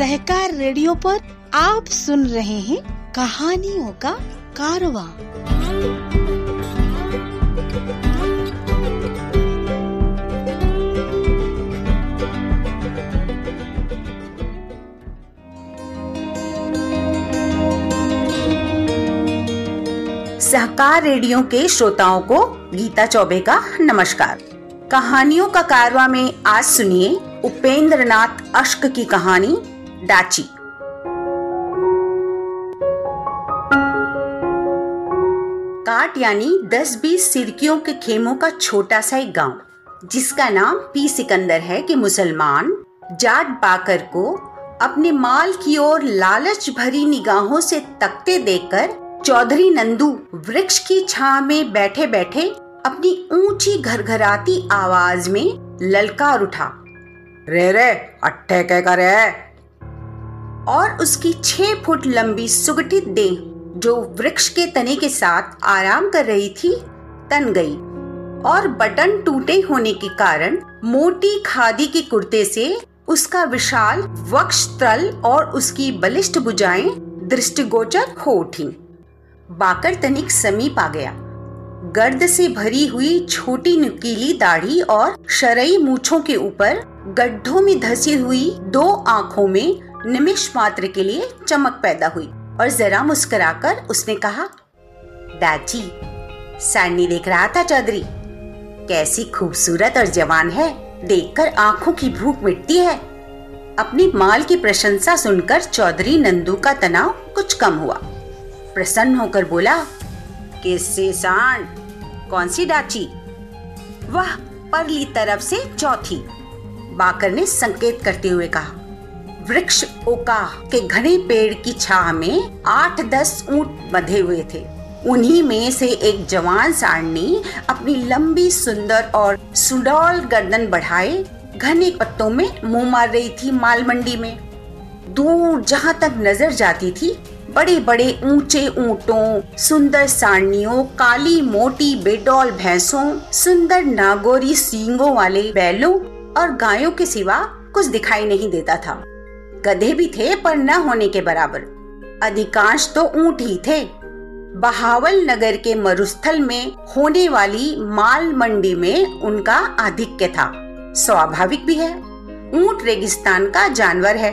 सहकार radio पर आप सुन रहे हैं कहानियों का कारवां। सहकार रेडियो के श्रोताओं को गीता चौबे का नमस्कार। कहानियों का कारवां में आज सुनिए उपेंद्र नाथ अश्क की कहानी डाची। काट यानी 10-20 सिरकियों के खेमों का छोटा सा एक गांव, जिसका नाम पी सिकंदर है, कि मुसलमान जाट बाकर को अपने माल की ओर लालच भरी निगाहों से तकते देखकर चौधरी नंदू वृक्ष की छां में बैठे बैठे अपनी ऊंची घरघराती आवाज में ललकार उठा, रे रे अट्ठे के करे। और उसकी 6 फुट लंबी सुगठित देह, जो वृक्ष के तने के साथ आराम कर रही थी, तन गई और बटन टूटे होने के कारण मोटी खादी के कुर्ते से उसका विशाल वक्षस्थल और उसकी बलिष्ठ भुजाएं दृष्टिगोचर हो उठी। बाकर तनिक समीप आ गया। गर्द से भरी हुई छोटी नुकीली दाढ़ी और शरई मूछों के ऊपर गड्ढों में धसी हुई 2 आंखों में निमिष मात्र के लिए चमक पैदा हुई और जरा मुस्कुराकर उसने कहा, डाची, सानी देख रहा था चौधरी, कैसी खूबसूरत और जवान है, देखकर आंखों की भूख मिटती है। अपने माल की प्रशंसा सुनकर चौधरी नंदू का तनाव कुछ कम हुआ। प्रसन्न होकर बोला, किससे सांड, कौन सी डाची? वह परली तरफ से चौथी, बाकर ने संकेत करते हुए कहा। वृक्ष ओका के घने पेड़ की छाह में 8-10 ऊंट बंधे हुए थे। उन्हीं में से एक जवान सांडनी अपनी लंबी सुंदर और सुडौल गर्दन बढ़ाए घने पत्तों में मुंह मार रही थी। माल मंडी में दूर जहां तक नजर जाती थी, बड़े बड़े ऊंचे ऊंटों, सुंदर सांडनियों, काली मोटी बेडौल भैंसों, सुंदर नागोरी सींगों वाले बैलों और गायों के सिवा कुछ दिखाई नहीं देता था। गधे भी थे, पर न होने के बराबर। अधिकांश तो ऊंट ही थे। बहावल नगर के मरुस्थल में होने वाली माल मंडी में उनका आधिक्य था। स्वाभाविक भी है, ऊंट रेगिस्तान का जानवर है।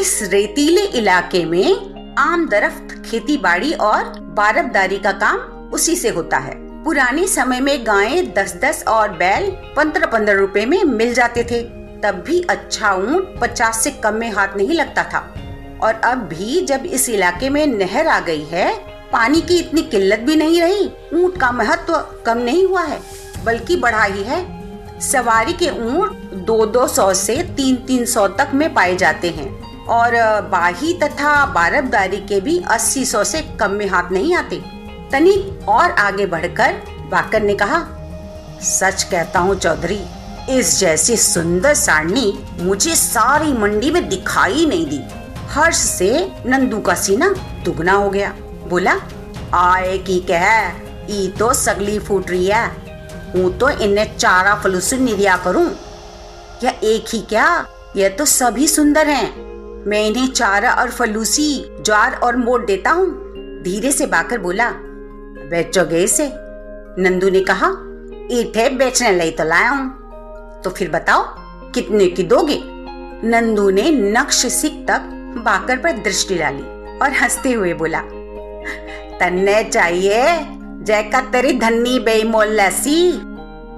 इस रेतीले इलाके में आम दरख्त, खेती बाड़ी और बारबदारी का काम उसी से होता है। पुराने समय में गायें 10-10 और बैल 15-15 रुपए में मिल जाते थे। तब भी अच्छा ऊंट 50 से कम में हाथ नहीं लगता था। और अब भी जब इस इलाके में नहर आ गई है, पानी की इतनी किल्लत भी नहीं रही। ऊंट का महत्व कम नहीं हुआ है, बल्कि बढ़ा ही है। सवारी के ऊंट 200-200 से 300-300 तक में पाए जाते हैं और बाही तथा बारबदारी के भी 80-100 से कम में हाथ नहीं आते। तनिक और आगे बढ़कर बाकर ने कहा, सच कहता हूँ चौधरी, इस जैसी सुंदर साड़नी मुझे सारी मंडी में दिखाई नहीं दी। हर्ष से नंदू का सीना दुगना हो गया। बोला, आए की कह, ई तो सगली फूट रही है। हूँ तो इन्हें चारा फलूस निरिया करूँ। या एक ही क्या, यह तो सभी सुंदर हैं। मैं इन्हें चारा और फलूसी, जार और मोड़ देता हूँ। धीरे से बाकर बोला, बेचोगे इसे? नंदू ने कहा, ईठे बेचने लाई तो लाया हूँ। तो फिर बताओ कितने की दोगे? नंदू ने नक्श सिक तक बाकर पर दृष्टि डाली और हंसते हुए बोला, तन्ने चाहिए जैका तेरी धन्नी बेमोल लसी।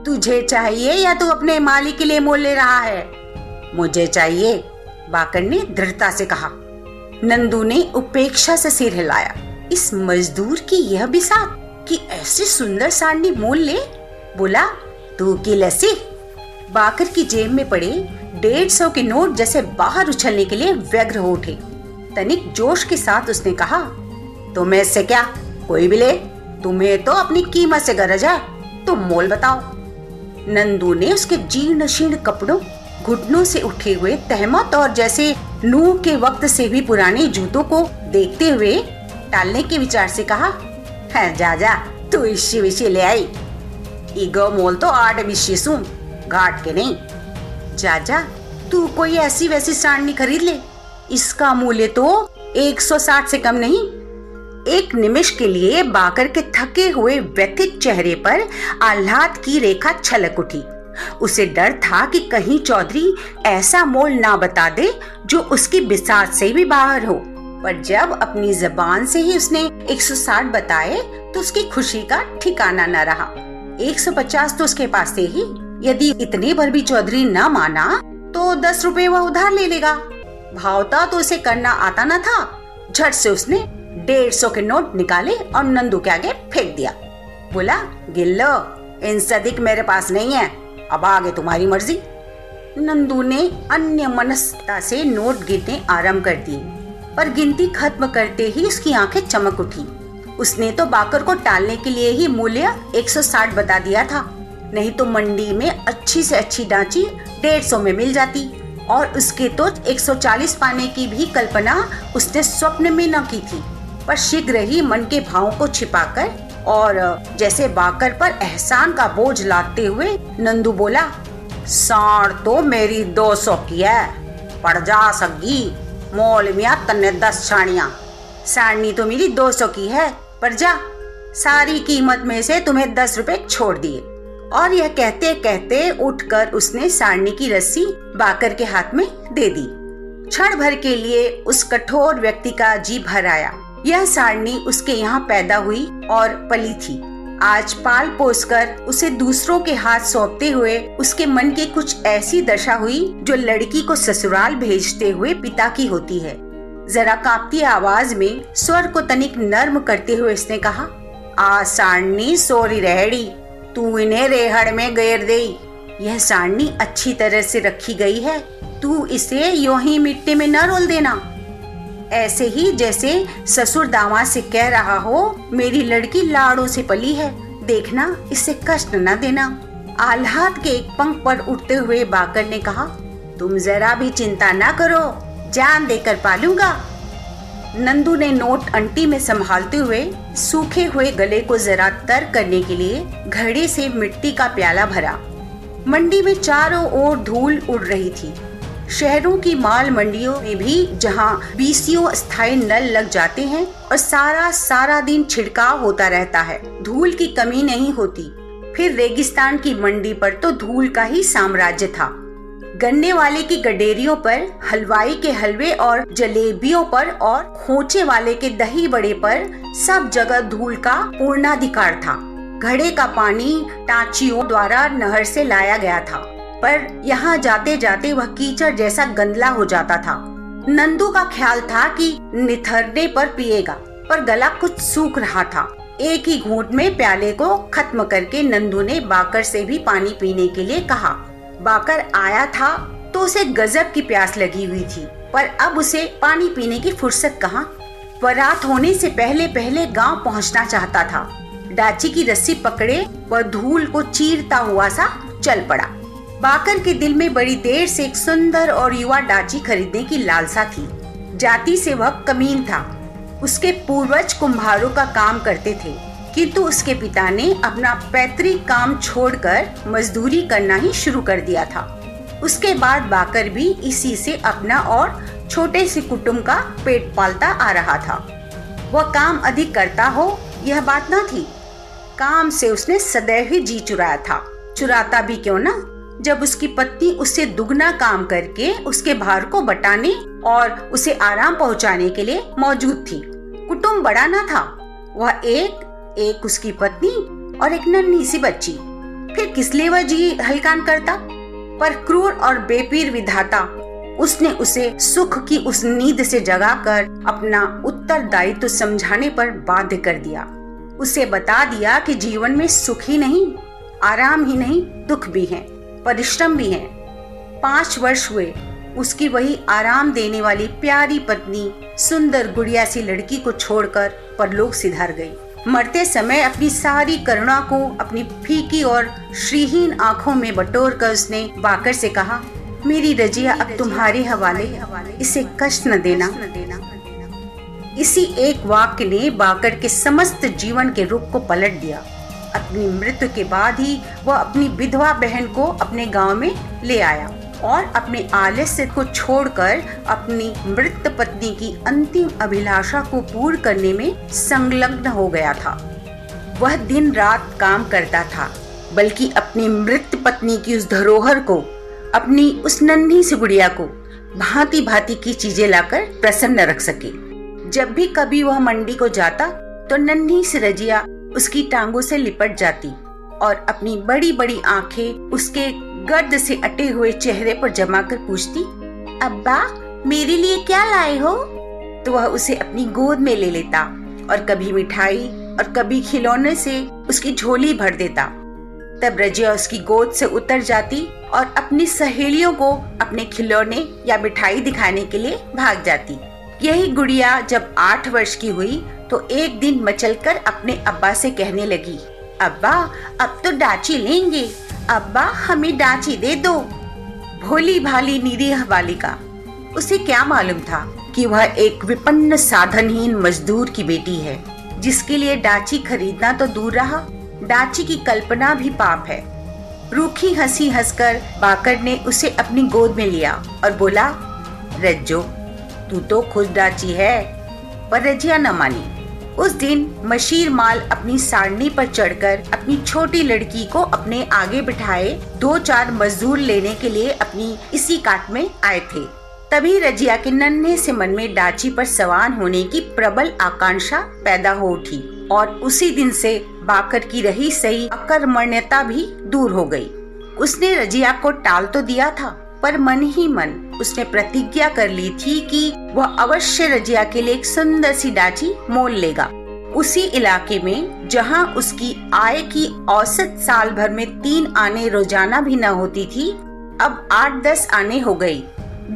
तुझे चाहिए या तू अपने माली के लिए मोल ले रहा है? मुझे चाहिए, बाकर ने दृढ़ता से कहा। नंदू ने उपेक्षा से सिर हिलाया। इस मजदूर की यह बिसात कि ऐसी सुंदर साड़ी मोल ले। बोला, तू की लसी। बाकर की जेब में पड़े 150 के नोट जैसे बाहर उछलने के लिए व्यग्र हो उठे। तनिक जोश के साथ उसने कहा, तुम्हें इससे क्या, कोई भी ले। तुम्हें तो अपनी कीमत से गरज है, तुम मोल बताओ। नंदू ने उसके जीर्ण शीर्ण कपड़ों, घुटनों से उठे हुए तहमत और जैसे नूह के वक्त से भी पुराने जूतों को देखते हुए टालने के विचार से कहा, है जा तू इसी विषय ले आई। ईगो मोल तो 8 विषय सू, घाट के नहीं। जा तू कोई ऐसी वैसी साड़नी खरीद ले, इसका मूल्य तो 160 से कम नहीं। एक निमिष के लिए बाकर के थके हुए व्यथित चेहरे पर आह्लाद की रेखा छलक उठी। उसे डर था कि कहीं चौधरी ऐसा मोल ना बता दे जो उसकी बिसात से भी बाहर हो, पर जब अपनी जबान से ही उसने 160 बताए तो उसकी खुशी का ठिकाना न रहा। 150 तो उसके पास थे ही, यदि इतने पर भी चौधरी न माना तो 10 रुपए वह उधार ले लेगा। भावता तो उसे करना आता न था। झट से उसने 150 के नोट निकाले और नंदू के आगे फेंक दिया। बोला, गिल्लो इन सदिक मेरे पास नहीं है, अब आगे तुम्हारी मर्जी। नंदू ने अन्य मनस्ता से नोट गिनने आरंभ कर दी, पर गिनती खत्म करते ही उसकी आंखें चमक उठी। उसने तो बाकर को टालने के लिए ही मूल्य 160 बता दिया था, नहीं तो मंडी में अच्छी से अच्छी डाची 150 में मिल जाती, और उसके तो 140 पाने की भी कल्पना उसने स्वप्न में न की थी। पर शीघ्र ही मन के भावों को छिपाकर और जैसे बाकर पर एहसान का बोझ लादते हुए नंदू बोला, साड़ तो मेरी 200 की है, पड़ जा सगी मोल मिया तन्ने 10 साड़ियाँ। साड़नी तो मेरी 200 की है, पर जा सारी कीमत में से तुम्हें 10 रुपए छोड़ दिए। और यह कहते कहते उठकर उसने साड़नी की रस्सी बाकर के हाथ में दे दी। क्षण भर के लिए उस कठोर व्यक्ति का जी भर आया। यह साड़नी उसके यहाँ पैदा हुई और पली थी। आज पाल पोसकर उसे दूसरों के हाथ सौंपते हुए उसके मन की कुछ ऐसी दशा हुई जो लड़की को ससुराल भेजते हुए पिता की होती है। जरा कांपती आवाज में स्वर को तनिक नर्म करते हुए उसने कहा, आ साड़नी सोरी रेहड़ी, तू इन्हें रेहड़ में गेर दे। यह साड़नी अच्छी तरह से रखी गई है, तू इसे यूं ही मिट्टी में न रोल देना। ऐसे ही जैसे ससुर दामाद से कह रहा हो, मेरी लड़की लाड़ों से पली है, देखना इसे कष्ट न देना। आह्लाद के एक पंख पर उठते हुए बाकर ने कहा, तुम जरा भी चिंता न करो, जान देकर पालूंगा। नंदू ने नोट अंटी में संभालते हुए सूखे हुए गले को जरा तर करने के लिए घड़े से मिट्टी का प्याला भरा। मंडी में चारों ओर धूल उड़ रही थी। शहरों की माल मंडियों में भी जहां 20 स्थायी नल लग जाते हैं और सारा दिन छिड़काव होता रहता है, धूल की कमी नहीं होती। फिर रेगिस्तान की मंडी पर तो धूल का ही साम्राज्य था। गन्ने वाले की गडेरियों पर, हलवाई के हलवे और जलेबियों पर और खोचे वाले के दही बड़े पर सब जगह धूल का पूर्णाधिकार था। घड़े का पानी टांचियों द्वारा नहर से लाया गया था, पर यहाँ जाते जाते वह कीचड़ जैसा गंदला हो जाता था। नंदू का ख्याल था कि निथरने पर पिएगा, पर गला कुछ सूख रहा था। एक ही घूंट में प्याले को खत्म करके नंदू ने बाकर से भी पानी पीने के लिए कहा। बाकर आया था तो उसे गजब की प्यास लगी हुई थी, पर अब उसे पानी पीने की फुर्सत कहाँ। रात होने से पहले पहले गांव पहुँचना चाहता था। डाची की रस्सी पकड़े वह धूल को चीरता हुआ सा चल पड़ा। बाकर के दिल में बड़ी देर से एक सुंदर और युवा डाची खरीदने की लालसा थी। जाति से वह कमीन था। उसके पूर्वज कुम्हारों का काम करते थे, किंतु उसके पिता ने अपना पैतृक काम छोड़कर मजदूरी करना ही शुरू कर दिया था। उसके बाद बाकर भी इसी से अपना और छोटे से कुटुंब का पेट पालता आ रहा था। वह काम अधिक करता हो यह बात न थी, काम से उसने सदैव ही जी चुराया था। चुराता भी क्यों न, जब उसकी पत्नी उससे दुगना काम करके उसके भार को बटाने और उसे आराम पहुंचाने के लिए मौजूद थी। कुटुंब बड़ा न था, वह एक उसकी पत्नी और एक नन्ही सी बच्ची, फिर किस लिए वह जी हलकान करता। पर क्रूर और बेपीर विधाता उसने उसे सुख की उस नींद से जगाकर अपना उत्तरदायित्व समझाने पर बाध्य कर दिया। उसे बता दिया कि जीवन में सुख ही नहीं, आराम ही नहीं, दुख भी है, परिश्रम भी है। 5 वर्ष हुए उसकी वही आराम देने वाली प्यारी पत्नी सुंदर गुड़िया सी लड़की को छोड़कर परलोक सिधार गई। मरते समय अपनी सारी करुणा को अपनी फीकी और श्रीहीन आंखों में बटोर कर उसने बाकर से कहा, मेरी रजिया अब तुम्हारे हवाले, इसे कष्ट न देना। इसी एक वाक्य ने बाकर के समस्त जीवन के रूप को पलट दिया। अपनी मृत्यु के बाद ही वह अपनी विधवा बहन को अपने गांव में ले आया। और अपने आलस्य को छोड़कर अपनी मृत पत्नी की अंतिम अभिलाषा को पूर्ण करने में संलग्न हो गया था। वह दिन रात काम करता था, बल्कि अपनी मृत पत्नी की उस धरोहर को, अपनी उस नन्ही सी गुड़िया को भांति भांति की चीजें लाकर प्रसन्न रख सके। जब भी कभी वह मंडी को जाता तो नन्ही सी रजिया उसकी टांगों से लिपट जाती और अपनी बड़ी बड़ी आंखें उसके गर्द से अटे हुए चेहरे पर जमा कर पूछती, अब्बा मेरे लिए क्या लाए हो? तो वह उसे अपनी गोद में ले लेता और कभी मिठाई और कभी खिलौने से उसकी झोली भर देता। तब रजिया उसकी गोद से उतर जाती और अपनी सहेलियों को अपने खिलौने या मिठाई दिखाने के लिए भाग जाती। यही गुड़िया जब 8 वर्ष की हुई तो एक दिन मचलकर अपने अब्बा से कहने लगी, अब्बा अब तो डाची लेंगे, अब्बा हमें डाची दे दो। भोली भाली निरीह बालिका, उसे क्या मालूम था कि वह एक विपन्न साधनहीन मजदूर की बेटी है, जिसके लिए डाची खरीदना तो दूर रहा, डाची की कल्पना भी पाप है। रूखी हंसी हंसकर बाकर ने उसे अपनी गोद में लिया और बोला, रज्जो तू तो खुद डाची है। पर रजिया न मानी। उस दिन मशीर माल अपनी साड़नी पर चढ़कर अपनी छोटी लड़की को अपने आगे बिठाए 2-4 मजदूर लेने के लिए अपनी इसी काट में आए थे। तभी रजिया के नन्हे से मन में डाची पर सवार होने की प्रबल आकांक्षा पैदा हो उठी और उसी दिन से बाकर की रही सही अकर्मण्यता भी दूर हो गई। उसने रजिया को टाल तो दिया था, पर मन ही मन उसने प्रतिज्ञा कर ली थी कि वह अवश्य रजिया के लिए एक सुंदर सी डाची मोल लेगा, उसी इलाके में जहां उसकी आय की औसत साल भर में 3 आने रोजाना भी न होती थी, अब 8-10 आने हो गई।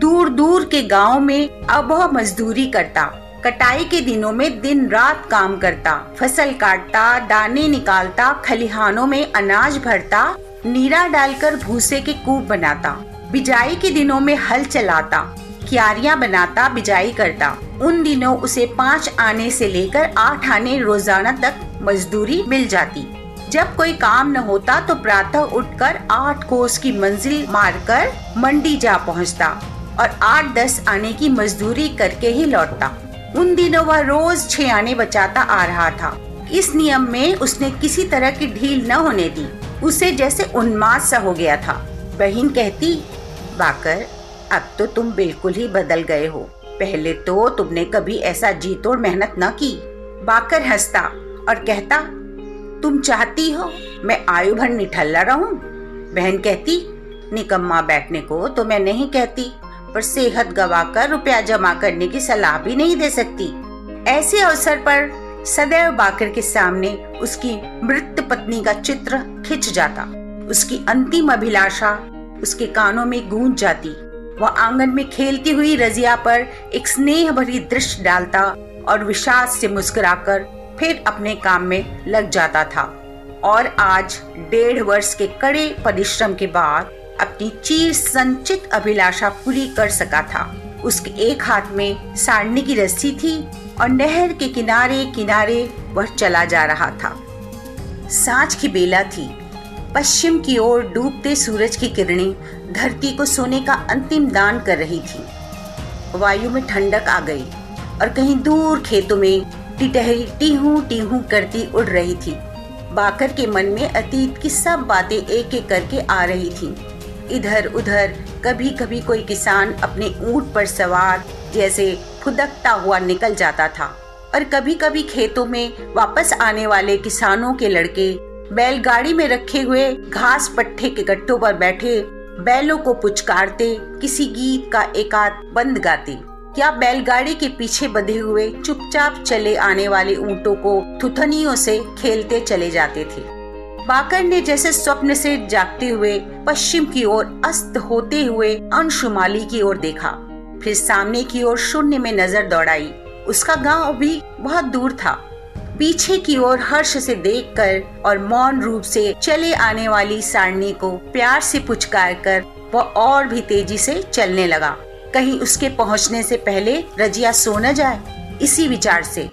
दूर दूर के गाँव में अब वह मजदूरी करता, कटाई के दिनों में दिन रात काम करता, फसल काटता, दाने निकालता, खलिहानों में अनाज भरता, नीरा डालकर भूसे के कूप बनाता, बिजाई के दिनों में हल चलाता, क्यारियां बनाता, बिजाई करता। उन दिनों उसे 5 आने से लेकर 8 आने रोजाना तक मजदूरी मिल जाती। जब कोई काम न होता तो प्रातः उठकर 8 कोस की मंजिल मारकर मंडी जा पहुंचता और 8-10 आने की मजदूरी करके ही लौटता। उन दिनों वह रोज 6 आने बचाता आ रहा था। इस नियम में उसने किसी तरह की ढील न होने दी। उसे जैसे उन्माद सा हो गया था। बहन कहती, बाकर अब तो तुम बिल्कुल ही बदल गए हो, पहले तो तुमने कभी ऐसा जी तोड़ मेहनत न की। बाकर हंसता और कहता, तुम चाहती हो मैं आयु भर निठल्ला रहूं? बहन कहती, निकम्मा बैठने को तो मैं नहीं कहती, पर सेहत गवाकर रुपया जमा करने की सलाह भी नहीं दे सकती। ऐसे अवसर पर सदैव बाकर के सामने उसकी मृत पत्नी का चित्र खिंच जाता। उसकी अंतिम अभिलाषा उसके कानों में गूंज जाती। वह आंगन में खेलती हुई रजिया पर एक स्नेह भरी दृष्टि डालता और विषाद से मुस्कुराकर फिर अपने काम में लग जाता था। और आज 1.5 वर्ष के कड़े परिश्रम के बाद अपनी चीर संचित अभिलाषा पूरी कर सका था। उसके एक हाथ में साड़नी की रस्सी थी और नहर के किनारे किनारे वह चला जा रहा था। सांझ की बेला थी। पश्चिम की ओर डूबते सूरज की किरणें धरती को सोने का अंतिम दान कर रही थी। वायु में ठंडक आ गई और कहीं दूर खेतों में टिटहरी टीहू टीहू करती उड़ रही थी। बाकर के मन में अतीत की सब बातें एक एक करके आ रही थी। इधर उधर कभी कभी कोई किसान अपने ऊंट पर सवार जैसे फुदकता हुआ निकल जाता था और कभी कभी खेतों में वापस आने वाले किसानों के लड़के बैलगाड़ी में रखे हुए घास पट्टे के गट्टों पर बैठे बैलों को पुचकारते, किसी गीत का एकाध बंद गाते या बैलगाड़ी के पीछे बंधे हुए चुपचाप चले आने वाले ऊँटों को थुथनियों से खेलते चले जाते थे। बाकर ने जैसे स्वप्न से जागते हुए पश्चिम की ओर अस्त होते हुए अंशुमाली की ओर देखा, फिर सामने की ओर शून्य में नजर दौड़ाई। उसका गांव भी बहुत दूर था। पीछे की ओर हर्ष से देखकर और मौन रूप से चले आने वाली सारणी को प्यार से पुचकार कर वह और भी तेजी से चलने लगा, कहीं उसके पहुंचने से पहले रजिया सो न जाए, इसी विचार से।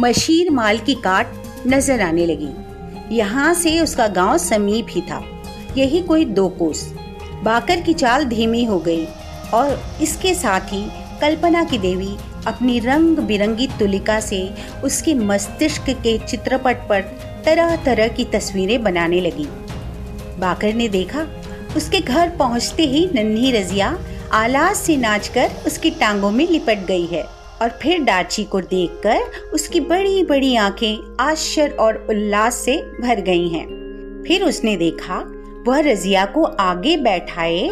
मशीर माल की काट नजर आने लगी। यहाँ से उसका गांव समीप ही था, यही कोई 2 कोस। बाकर की चाल धीमी हो गई और इसके साथ ही कल्पना की देवी अपनी रंग बिरंगी तुलिका से उसके मस्तिष्क के चित्रपट पर तरह तरह की तस्वीरें बनाने लगी। बाकर ने देखा उसके घर पहुंचते ही नन्ही रजिया आलास से नाचकर उसकी टांगों में लिपट गई है और फिर डाची को देखकर उसकी बड़ी बड़ी आंखें आश्चर्य और उल्लास से भर गई हैं। फिर उसने देखा वह रजिया को आगे बैठाए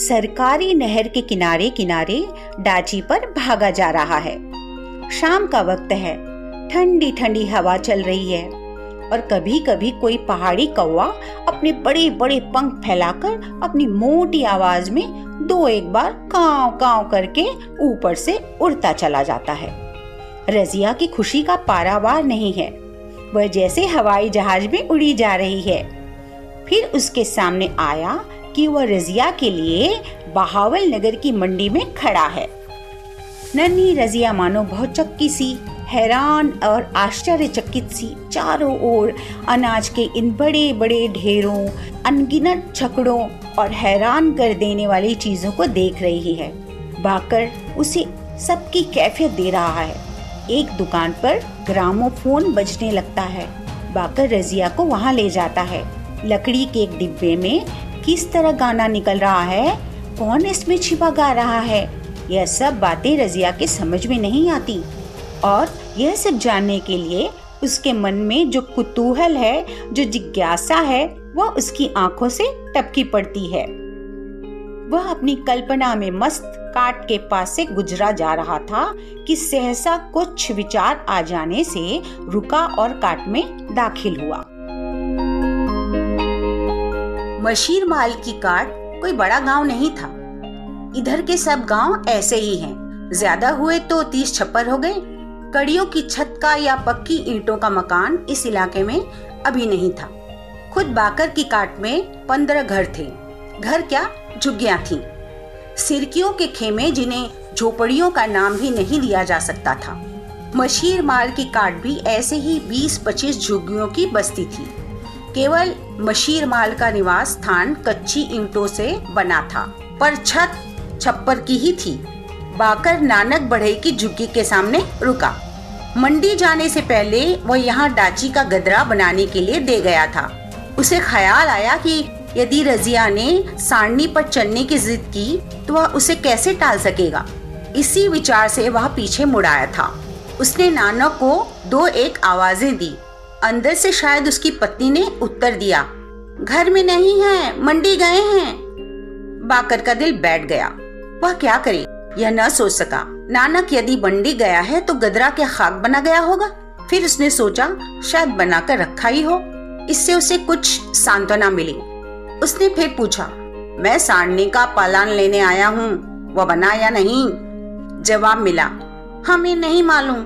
सरकारी नहर के किनारे किनारे डाची पर भागा जा रहा है। शाम का वक्त है, ठंडी ठंडी हवा चल रही है और कभी कभी कोई पहाड़ी कौवा अपने बड़े बड़े पंख फैलाकर अपनी मोटी आवाज में 2-1 बार काव काव करके ऊपर से उड़ता चला जाता है। रजिया की खुशी का पारावार नहीं है, वह जैसे हवाई जहाज में उड़ी जा रही है। फिर उसके सामने आया कि वह रजिया के लिए बहावल नगर की मंडी में खड़ा है। नन्ही रजिया मानो बहुत चक्की सी, हैरान और आश्चर्यचकित सी चारों ओर अनाज के इन बड़े बड़े ढेरों, अनगिनत छकड़ों और हैरान कर देने वाली चीजों को देख रही है। बाकर उसे सबकी कैफियत दे रहा है। एक दुकान पर ग्रामोफोन बजने लगता है। बाकर रजिया को वहां ले जाता है। लकड़ी के एक डिब्बे में किस तरह गाना निकल रहा है, कौन इसमें छिपा गा रहा है, यह सब बातें रजिया के समझ में नहीं आती और यह सब जानने के लिए उसके मन में जो कुतूहल है, जो जिज्ञासा है, वह उसकी आंखों से टपकी पड़ती है। वह अपनी कल्पना में मस्त काट के पास से गुजरा जा रहा था कि सहसा कुछ विचार आ जाने से रुका और काट में दाखिल हुआ। मशीर माल की काट कोई बड़ा गांव नहीं था। इधर के सब गांव ऐसे ही हैं। ज्यादा हुए तो 30-56 हो गए। कड़ियों की छत का या पक्की ईंटों का मकान इस इलाके में अभी नहीं था। खुद बाकर की काट में 15 घर थे। घर क्या झुग्गियां थीं। सिरकियों के खेमे जिन्हें झोपड़ियों का नाम भी नहीं दिया जा सकता था। मशीर माल की काट भी ऐसे ही 20-25 झुग्गियों की बस्ती थी। केवल मशीर माल का निवास स्थान कच्ची ईंटों से बना था पर छत छप्पर की ही थी। बाकर नानक बढ़ई की झुग्गी के सामने रुका। मंडी जाने से पहले वह यहाँ डाची का गदरा बनाने के लिए दे गया था। उसे ख्याल आया कि यदि रजिया ने सारणी पर चलने की जिद की तो वह उसे कैसे टाल सकेगा। इसी विचार से वह पीछे मुड़ाया था। उसने नानक को 2-1 आवाजें दी। अंदर से शायद उसकी पत्नी ने उत्तर दिया, घर में नहीं है, मंडी गए हैं। बाकर का दिल बैठ गया। वह क्या करे यह न सोच सका। नानक यदि मंडी गया है तो गदरा के खाक बना गया होगा। फिर उसने सोचा शायद बना कर रखा ही हो। इससे उसे कुछ सांत्वना मिली। उसने फिर पूछा, मैं साड़ने का पालन लेने आया हूँ, वह बना या नहीं? जवाब मिला, हमें नहीं मालूम।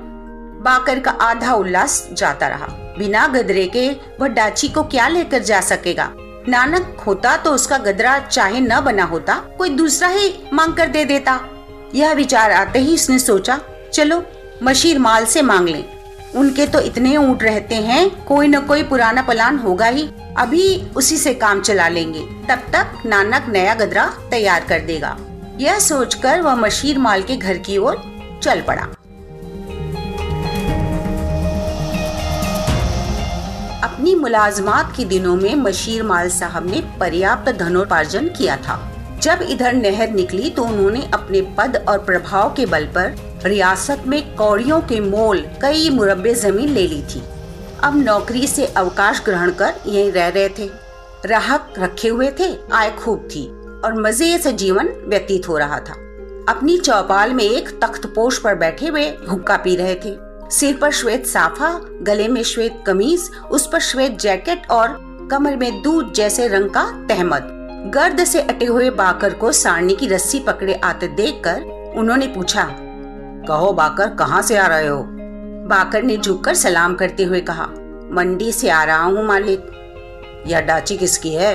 बाकर का आधा उल्लास जाता रहा। बिना गदरे के वह डाची को क्या लेकर जा सकेगा। नानक होता तो उसका गदरा चाहे न बना होता, कोई दूसरा ही मांग कर दे देता। यह विचार आते ही उसने सोचा, चलो मशीर माल से मांग लें। उनके तो इतने ऊंट रहते हैं, कोई न कोई पुराना पलान होगा ही, अभी उसी से काम चला लेंगे। तब तक नानक नया गदरा तैयार कर देगा। यह सोचकर वह मशीर माल के घर की ओर चल पड़ा। अपनी मुलाजमात के दिनों में मशीर माल साहब ने पर्याप्त धनोपार्जन किया था। जब इधर नहर निकली तो उन्होंने अपने पद और प्रभाव के बल पर रियासत में कौड़ियों के मोल कई मुरब्बे जमीन ले ली थी। अब नौकरी से अवकाश ग्रहण कर यहीं रह रहे थे। राहत रखे हुए थे, आय खूब थी और मजे से जीवन व्यतीत हो रहा था। अपनी चौपाल में एक तख्तपोश पर बैठे हुए हुक्का पी रहे थे। सिर पर श्वेत साफा, गले में श्वेत कमीज, उस पर श्वेत जैकेट और कमर में दूध जैसे रंग का तहमद। गर्द से अटे हुए बाकर को सारणी की रस्सी पकड़े आते देखकर उन्होंने पूछा, कहो बाकर, कहाँ से आ रहे हो? बाकर ने झुककर सलाम करते हुए कहा, मंडी से आ रहा हूँ मालिक। यह डाची किसकी है?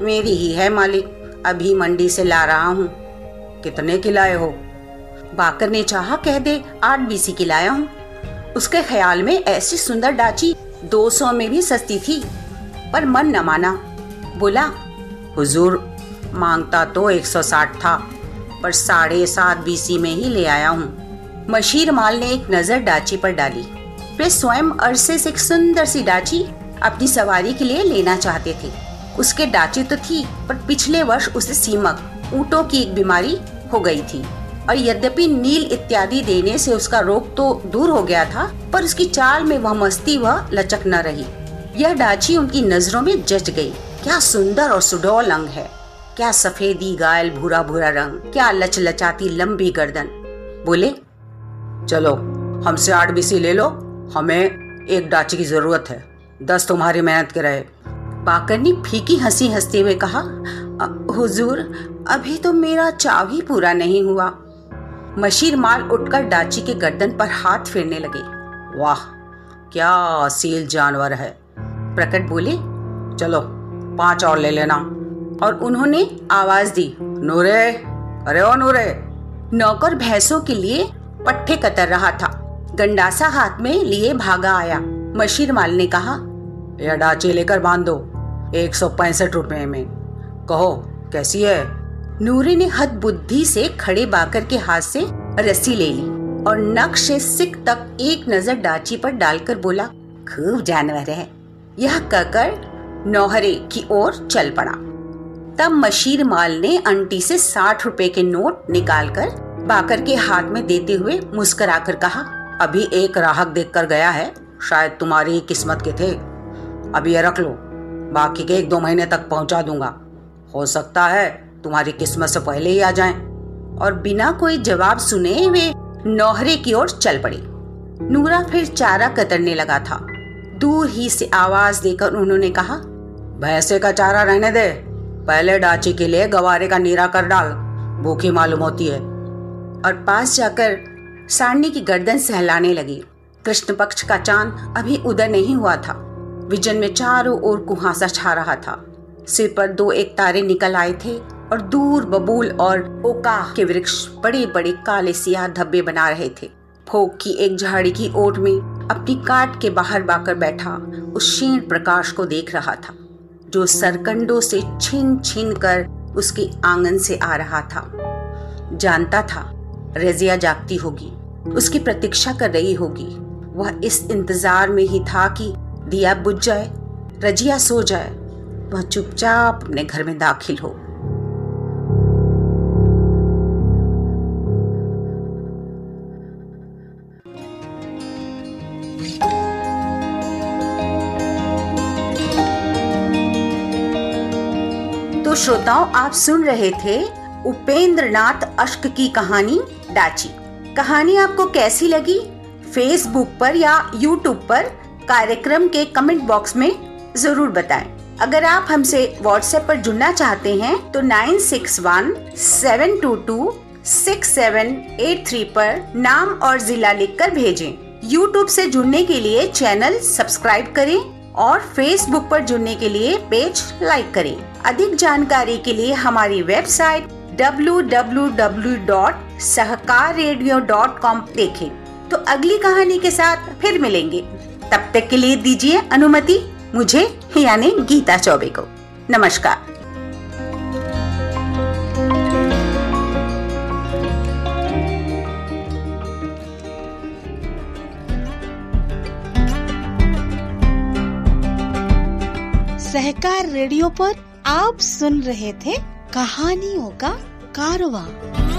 मेरी ही है मालिक, अभी मंडी से ला रहा हूँ। कितने की लाए हो? बाकर ने चाहा कह दे 8-20 की लाया हूँ। उसके ख्याल में ऐसी सुंदर डाची 200 में भी सस्ती थी, पर मन न माना। बोला, हुजूर मांगता तो 160 था, पर 7.5 BC में ही ले आया हूँ। मशीर माल ने एक नज़र डाची पर डाली। वे स्वयं अरसे से एक सुंदर सी डाची अपनी सवारी के लिए लेना चाहते थे। उसके डाची तो थी, पर पिछले वर्ष उसे सीमक ऊँटों की एक बीमारी हो गई थी, और यद्यपि नील इत्यादि देने से उसका रोग तो दूर हो गया था, पर उसकी चाल में वह मस्ती व लचक न रही। यह डाची उनकी नजरों में जच गई। क्या सुंदर और सुडौल अंग है, क्या सफेदी गायल भूरा भूरा रंग, क्या लचलचाती लंबी गर्दन। बोले, चलो हमसे 8 BC ले लो, हमें एक डाची की जरूरत है, 10 तुम्हारी मेहनत के रहे। पाकर ने फीकी हंसी हंसते हुए कहा, हुजूर अभी तो मेरा चाव ही पूरा नहीं हुआ। मशीर माल उठकर डाची के गर्दन पर हाथ फेरने लगे। वाह, क्या असील जानवर है। प्रकट बोले, चलो 5 और ले लेना। और उन्होंने आवाज दी, नूरे, अरे ओ नूरे। नौकर भैंसों के लिए पट्ठे कतर रहा था। गंडासा हाथ में लिए भागा आया। मशीर माल ने कहा, यह डाची लेकर बांध दो, 165 रुपये में। कहो कैसी है। नूरे ने हद बुद्धि से खड़े बाकर के हाथ से रस्सी ले ली और नक्शे सिक तक एक नजर डाची पर डालकर बोला, खूब जानवर है। यह कहकर नौहरे की ओर चल पड़ा। तब मशीर माल ने अंटी से 60 रुपए के नोट निकालकर बाकर के हाथ में देते हुए मुस्कराकर कहा, अभी एक ग्राहक देखकर गया है, शायद तुम्हारी किस्मत के थे। अभी यह रख लो, बाकी के 1-2 महीने तक पहुँचा दूंगा, हो सकता है तुम्हारी किस्मत से पहले ही आ जाएं। और बिना कोई जवाब सुने वे नौहरे की ओर चल पड़े। नूरा फिर चारा कतरने लगा था। दूर ही से आवाज देकर उन्होंने कहा, भैंसे का चारा रहने दे, पहले डाची के लिए गवारे का नीरा कर डाल, भूखी मालूम होती है। और पास जाकर सारनी की गर्दन सहलाने लगी। कृष्ण पक्ष का चांद अभी उदय नहीं हुआ था। विजन में चारों ओर कुहासा छा रहा था। सिर पर 2-1 तारे निकल आए थे और दूर बबूल और ओका के वृक्ष बड़े बड़े काले सियाह धब्बे बना रहे थे। फोक की एक झाड़ी की ओट में अपनी काट के बाहर बाकर बैठा उस क्षीण प्रकाश को देख रहा था, जो सरकंडों से छिन छिन कर उसके आंगन से आ रहा था। जानता था रजिया जागती होगी, उसकी प्रतीक्षा कर रही होगी। वह इस इंतजार में ही था कि दिया बुझ जाए, रजिया सो जाए, वह चुपचाप अपने घर में दाखिल हो। तो श्रोताओं, आप सुन रहे थे उपेंद्र नाथ अश्क की कहानी डाची। कहानी आपको कैसी लगी? फेसबुक पर या यूट्यूब पर कार्यक्रम के कमेंट बॉक्स में जरूर बताएं। अगर आप हमसे व्हाट्सएप पर जुड़ना चाहते हैं तो 9617226783 पर नाम और जिला लिखकर भेजें। यूट्यूब से जुड़ने के लिए चैनल सब्सक्राइब करें और फेसबुक पर जुड़ने के लिए पेज लाइक करें। अधिक जानकारी के लिए हमारी वेबसाइट www.सहकाररेडियो.com देखें। तो अगली कहानी के साथ फिर मिलेंगे। तब तक के लिए दीजिए अनुमति मुझे, यानी गीता चौबे को। नमस्कार। सहकार रेडियो पर आप सुन रहे थे कहानियों का कारवां।